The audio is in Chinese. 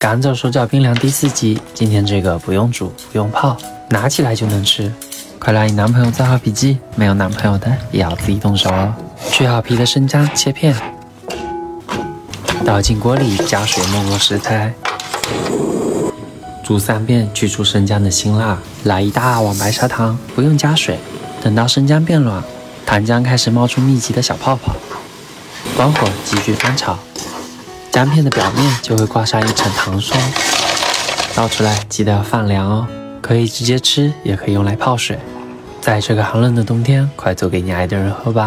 干燥手脚冰凉第4集，今天这个不用煮不用泡，拿起来就能吃。快来你男朋友做好皮鸡，没有男朋友的也要自己动手哦。去好皮的生姜切片，倒进锅里加水没过食材，煮3遍，去除生姜的辛辣。来一大碗白砂糖，不用加水。等到生姜变软，糖浆开始冒出密集的小泡泡，关火继续翻炒。 姜片的表面就会挂上一层糖霜，倒出来记得要放凉哦。可以直接吃，也可以用来泡水。在这个寒冷的冬天，快做给你爱的人喝吧。